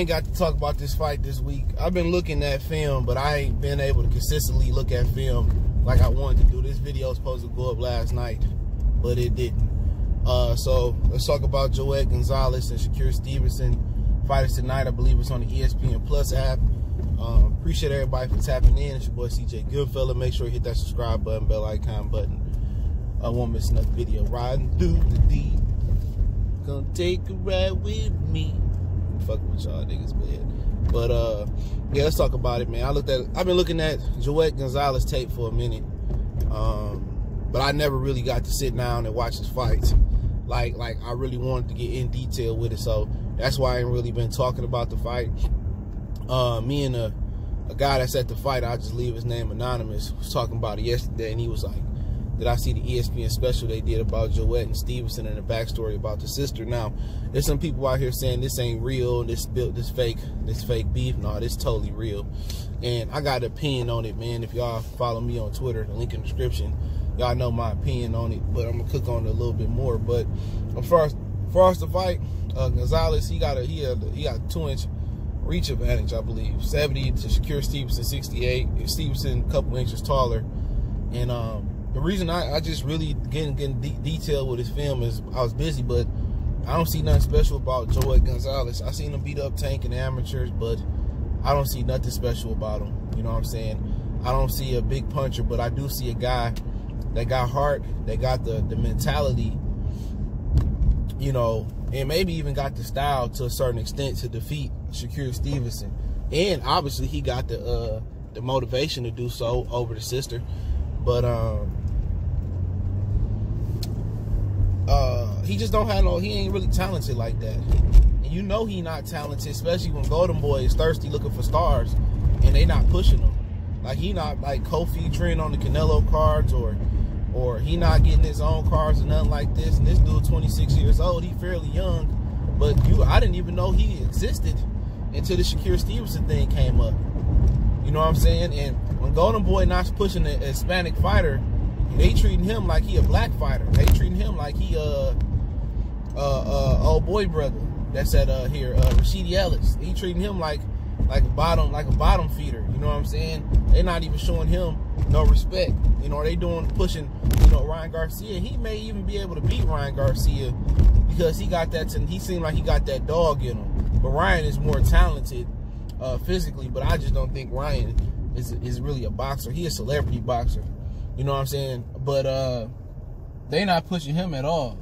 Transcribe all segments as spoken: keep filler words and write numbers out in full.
ain't got to talk about this fight this week. I've been looking at film, but I ain't been able to consistently look at film like I wanted to do. This video was supposed to go up last night, but it didn't. Uh, so let's talk about Joet Gonzalez and Shakur Stevenson. Fighters tonight, I believe it's on the E S P N Plus app. Um, appreciate everybody for tapping in. It's your boy C J Goodfella. Make sure you hit that subscribe button, bell icon button. I won't miss another video. Riding through the D. Gonna take a ride with me. Fuck with y'all niggas, man. But uh, yeah, let's talk about it, man. I looked at. I've been looking at Joet Gonzalez tape for a minute, um, but I never really got to sit down and watch his fights. Like, like I really wanted to get in detail with it, so that's why I ain't really been talking about the fight. Uh, me and a, a guy that's at the fight, I just leave his name anonymous, was talking about it yesterday, and he was like, "Did I see the E S P N special they did about Joet and Stevenson and the backstory about the sister?" Now, there's some people out here saying this ain't real, this built, this fake, this fake beef. No, this totally real. And I got an opinion on it, man. If y'all follow me on Twitter, the link in the description, y'all know my opinion on it. But I'm gonna cook on it a little bit more. But as far as, as far as the fight, uh, Gonzalez, he got a he had, he got a two inch reach advantage, I believe, seventy to Shakur Stevenson sixty-eight. Stevenson a couple inches taller, and um. The reason I, I just really getting getting de detailed with his film is I was busy, but I don't see nothing special about Joet Gonzalez. I seen him beat up Tank and amateurs, but I don't see nothing special about him. You know what I'm saying? I don't see a big puncher, but I do see a guy that got heart, that got the, the mentality, you know, and maybe even got the style to a certain extent to defeat Shakur Stevenson. And obviously he got the uh, the motivation to do so over the sister. But um Uh, he just don't have no, he ain't really talented like that. And you know he not talented, especially when Golden Boy is thirsty looking for stars and they not pushing him. Like he not like Kofi Trent on the Canelo cards or or he not getting his own cards or nothing like this. And this dude twenty-six years old, he fairly young. But you, I didn't even know he existed until the Shakur Stevenson thing came up. You know what I'm saying? And when Golden Boy not pushing a Hispanic fighter, they treating him like he a black fighter. They treating him like he a uh, uh, uh, old boy brother that's at uh, here, uh, Rashidi Ellis. He treating him like like a bottom like a bottom feeder. You know what I'm saying? They not even showing him no respect. You know, they doing pushing. You know, Ryan Garcia. He may even be able to beat Ryan Garcia because he got that. He seemed like he got that dog in him. But Ryan is more talented uh, physically. But I just don't think Ryan is is really a boxer. He a celebrity boxer. You know what I'm saying? But uh, they not pushing him at all.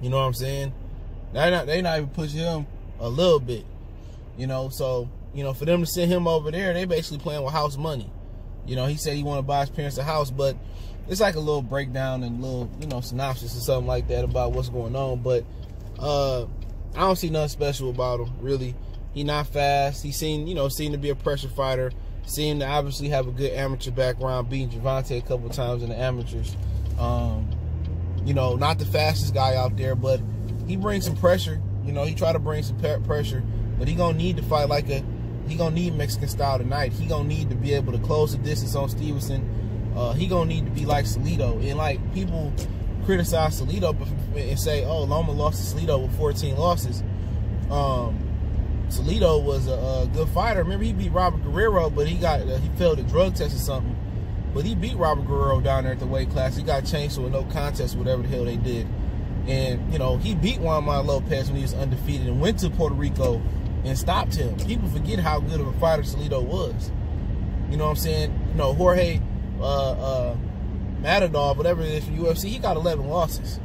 You know what I'm saying? They not they not even pushing him a little bit. You know, so you know for them to send him over there, they basically playing with house money. You know, he said he want to buy his parents a house, but it's like a little breakdown and little you know synopsis or something like that about what's going on. But uh, I don't see nothing special about him really. He not fast. He seemed you know seemed to be a pressure fighter. Seemed to obviously have a good amateur background, beating Javante a couple of times in the amateurs. Um, you know, not the fastest guy out there, but he brings some pressure. You know, he try to bring some pressure, but he gonna need to fight like a, he gonna need Mexican style tonight. He gonna need to be able to close the distance on Stevenson. Uh, he gonna need to be like Salido. And like people criticize Salido and say, oh, Loma lost to Salido with fourteen losses. Um, Salido was a, a good fighter. Remember, he beat Robert Guerrero, but he got uh, he failed a drug test or something. But he beat Robert Guerrero down there at the weight class. He got changed to a no contest, whatever the hell they did. And, you know, he beat Juan Manuel Lopez when he was undefeated and went to Puerto Rico and stopped him. People forget how good of a fighter Salido was. You know what I'm saying? You know, Jorge uh, uh, Matador, whatever it is from U F C, he got eleven losses.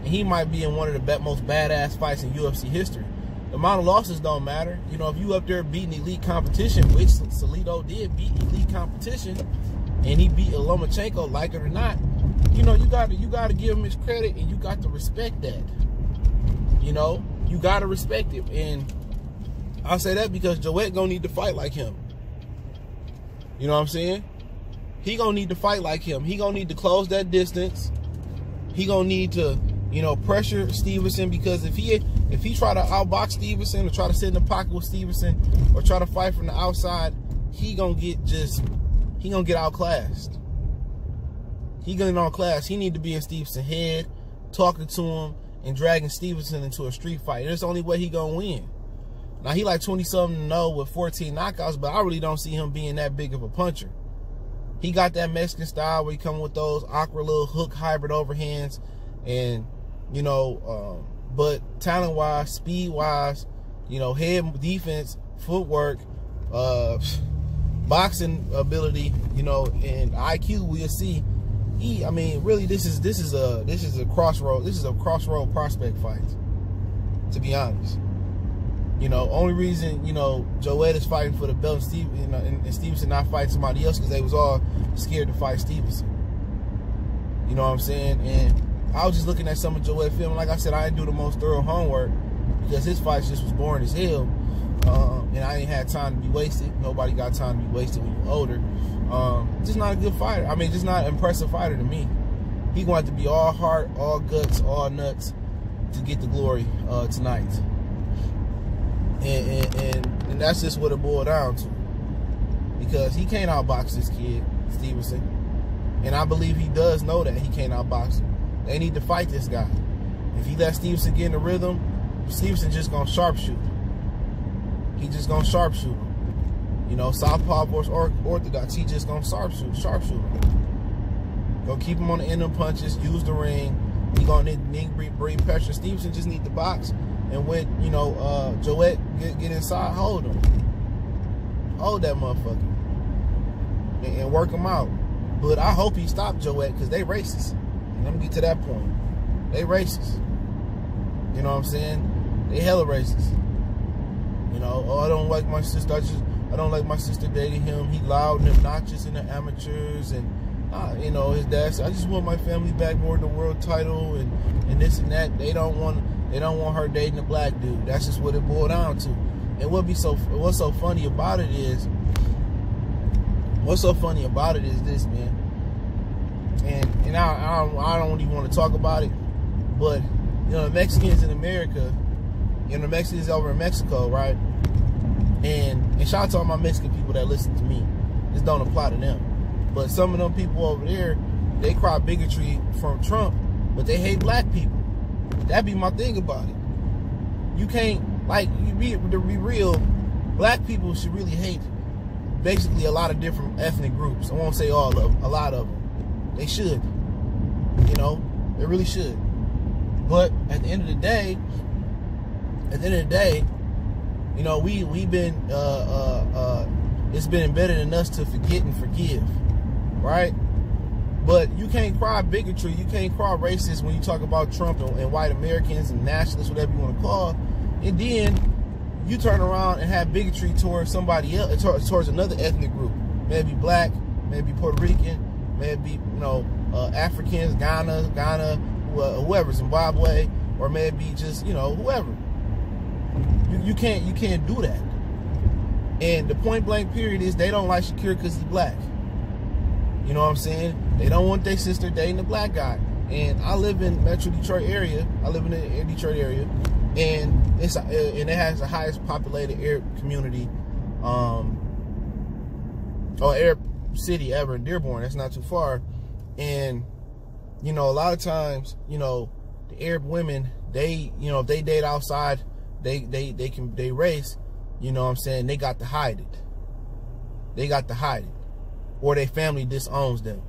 And he might be in one of the most badass fights in U F C history. The amount of losses don't matter. You know, if you up there beating elite competition, which Salido did beat elite competition, and he beat Lomachenko, like it or not, you know, you gotta you gotta give him his credit and you got to respect that. You know, you gotta respect it. And I say that because Joet gonna need to fight like him. You know what I'm saying? He gonna need to fight like him. He gonna need to close that distance. He gonna need to, you know, pressure Stevenson, because if he if he try to outbox Stevenson or try to sit in the pocket with Stevenson or try to fight from the outside, he gonna get just he gonna get outclassed. He gonna get outclassed. He need to be in Stevenson's head, talking to him and dragging Stevenson into a street fight. That's the only way he gonna win. Now, he like twenty-something and oh with fourteen knockouts, but I really don't see him being that big of a puncher. He got that Mexican style where he come with those awkward little hook hybrid overhands. And, you know, um, but talent-wise, speed-wise, you know, head defense, footwork, uh, boxing ability, you know, and I Q, we'll see. He, I mean, really, this is this is a this is a crossroad. This is a crossroad prospect fight, to be honest. You know, only reason, you know, Joet is fighting for the belt and, Steve, you know, and, and Stevenson not fighting somebody else because they was all scared to fight Stevenson. You know what I'm saying? And I was just looking at some of Joet's film. Like I said, I didn't do the most thorough homework because his fights just was boring as hell. Um, and I ain't had time to be wasted. Nobody got time to be wasted when you're older. Um, just not a good fighter. I mean, just not an impressive fighter to me. He going to have to be all heart, all guts, all nuts to get the glory uh, tonight. And, and, and, and that's just what it boiled down to. Because he can't outbox this kid, Stevenson. And I believe he does know that he can't outbox him. They need to fight this guy. If he lets Stevenson get in the rhythm, Stevenson just going to sharpshoot him. He just going to sharpshoot him. You know, southpaw versus orthodox, he just going to sharpshoot, sharpshoot him. Go keep him on the end of punches, use the ring. He going to need bring pressure. Stevenson just need to box. And when, you know, uh, Joet get, get inside, hold him. Hold that motherfucker. And, and work him out. But I hope he stopped Joet because they racist. And let me get to that point. They racist. You know what I'm saying? They hella racist. You know, oh, I don't like my sister. I, just, I don't like my sister dating him. He loud and obnoxious in the amateurs. And, uh, you know, his dad said, I just want my family back more than the world title and, and this and that. They don't want... They don't want her dating a black dude. That's just what it boiled down to. And what be so what's so funny about it is, what's so funny about it is this, man. And and I I don't, I don't even want to talk about it, but you know the Mexicans in America, you know the Mexicans over in Mexico, right? And and shout out to all my Mexican people that listen to me. This don't apply to them, but some of them people over there, they cry bigotry from Trump, but they hate black people. That be my thing about it. You can't, like, you be, to be real, black people should really hate basically a lot of different ethnic groups. I won't say all of them, a lot of them. They should. You know, they really should. But at the end of the day, at the end of the day, you know, we, we've been, uh, uh, uh, it's been embedded in us to forget and forgive, right? But you can't cry bigotry, you can't cry racist when you talk about Trump and, and white Americans and nationalists, whatever you want to call. And then you turn around and have bigotry towards somebody else, towards another ethnic group. Maybe black, maybe Puerto Rican, maybe, you know, uh, Africans, Ghana, Ghana, whoever, Zimbabwe, or maybe just, you know, whoever. You, you can't, you can't do that. And the point blank period is they don't like Shakur because he's black. You know what I'm saying? They don't want their sister dating a black guy. And I live in Metro Detroit area. I live in the Detroit area. And it's and it has the highest populated Arab community um, or Arab city ever in Dearborn. That's not too far. And, you know, a lot of times, you know, the Arab women, they, you know, if they date outside, they, they, they can, they race, you know what I'm saying? They got to hide it. They got to hide it. Or their family disowns them.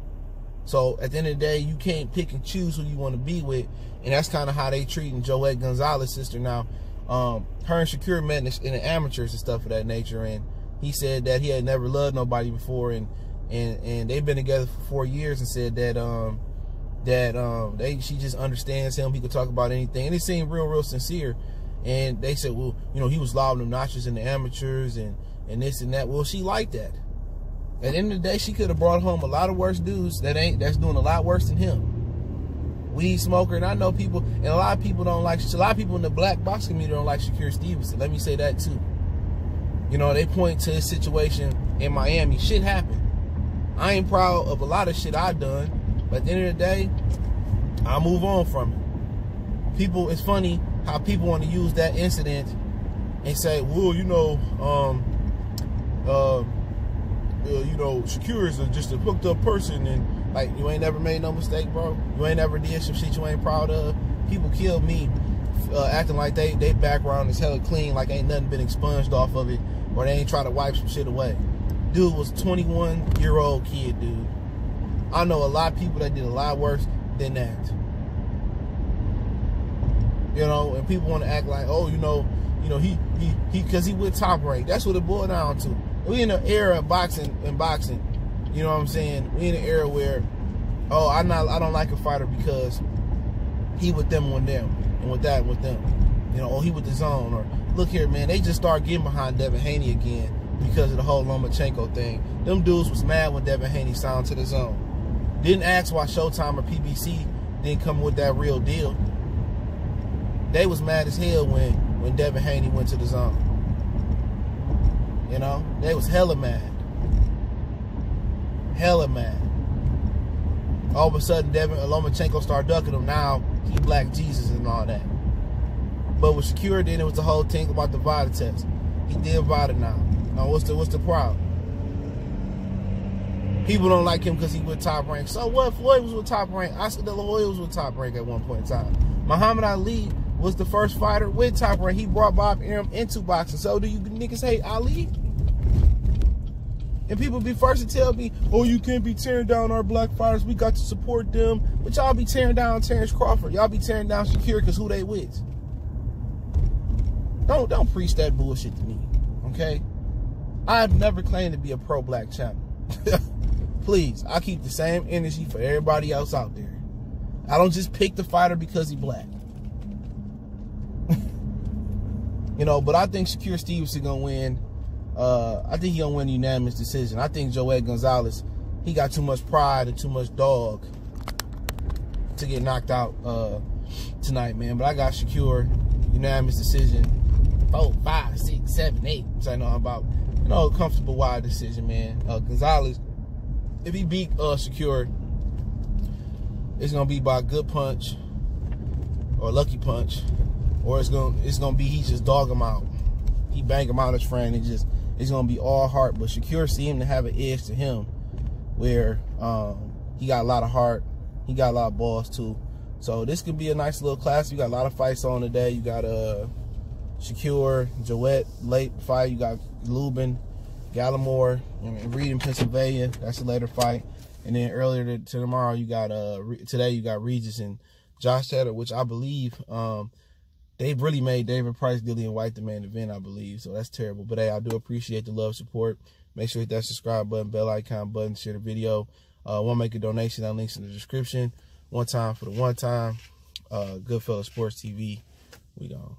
So at the end of the day, you can't pick and choose who you want to be with, and that's kind of how they treating Joet Gonzalez's sister now. Um, her and Shakur met in the amateurs and stuff of that nature, and he said that he had never loved nobody before, and and and they've been together for four years, and said that um that um they she just understands him. He could talk about anything, and it seemed real, real sincere. And they said, well, you know, he was loud and obnoxious in the amateurs, and and this and that. Well, she liked that. At the end of the day, she could have brought home a lot of worse dudes that ain't that's doing a lot worse than him. Weed smoker, and I know people, and a lot of people don't like, a lot of people in the black boxing community don't like Shakur Stevenson. Let me say that too. You know, they point to his situation in Miami. Shit happened. I ain't proud of a lot of shit I done, but at the end of the day, I move on from it. People, it's funny how people want to use that incident and say, well, you know, um, uh, Uh, you know, Shakur is just a hooked up person, and like, you ain't never made no mistake, bro. You ain't never did some shit you ain't proud of. People kill me uh, acting like they, they background is hella clean, like ain't nothing been expunged off of it, or they ain't trying to wipe some shit away. Dude was a twenty-one-year-old kid, dude. I know a lot of people that did a lot worse than that. You know, and people want to act like, oh, you know, you know, he, he, he, because he with Top Rank. That's what it boiled down to. We in an era of boxing and boxing. You know what I'm saying? We in an era where, oh, I not, I don't like a fighter because he with them on them, and with that with them. You know, oh, he with the zone, or look here, man. They just started getting behind Devin Haney again because of the whole Lomachenko thing. Them dudes was mad when Devin Haney signed to the zone. Didn't ask why Showtime or P B C didn't come with that real deal. They was mad as hell when, when Devin Haney went to the zone. You know? They was hella mad. Hella mad. All of a sudden, Devin Lomachenko started ducking him. Now, he black Jesus and all that. But with Shakur, then it was the whole thing about the Vita test. He did Vita now. Now, what's the, what's the problem? People don't like him because he with Top Rank. So what? Floyd was with Top Rank. Oscar De La Hoya was with Top Rank at one point in time. Muhammad Ali was the first fighter with Top Rank. He brought Bob Aram into boxing. So do you niggas hate Ali? And people be first to tell me, oh, you can't be tearing down our black fighters. We got to support them. But y'all be tearing down Terrence Crawford. Y'all be tearing down Shakur because who they with. Don't, don't preach that bullshit to me, okay? I've never claimed to be a pro-black channel. Please, I keep the same energy for everybody else out there. I don't just pick the fighter because he black. You know, but I think Shakur Stevenson gonna win. Uh, I think he gonna win a unanimous decision. I think Joet Gonzalez, he got too much pride and too much dog to get knocked out uh, tonight, man. But I got Shakur, unanimous decision. Four, five, six, seven, eight. Which I know I'm about, you know, a comfortable wide decision, man. Uh, Gonzalez, if he beat uh, Shakur, it's gonna be by good punch or lucky punch, or it's gonna it's gonna be he just dog him out, he bang him out his friend, and just it's gonna be all heart. But Shakur seemed to have an edge to him, where um, he got a lot of heart, he got a lot of balls too. So this could be a nice little class. You got a lot of fights on today. You got uh, Shakur, Joet late fight. You got Lubin, Gallimore, and Reed in Pennsylvania. That's a later fight. And then earlier to, to tomorrow, you got uh today you got Regis and Josh Taylor, which I believe um they've really made David Price, Dillian White the main event, I believe. So that's terrible. But hey, I do appreciate the love, support. Make sure you hit that subscribe button, bell icon button, share the video. Uh, want to make a donation? That link's in the description. One time for the one time. Uh, Goodfella Sports T V. We gone.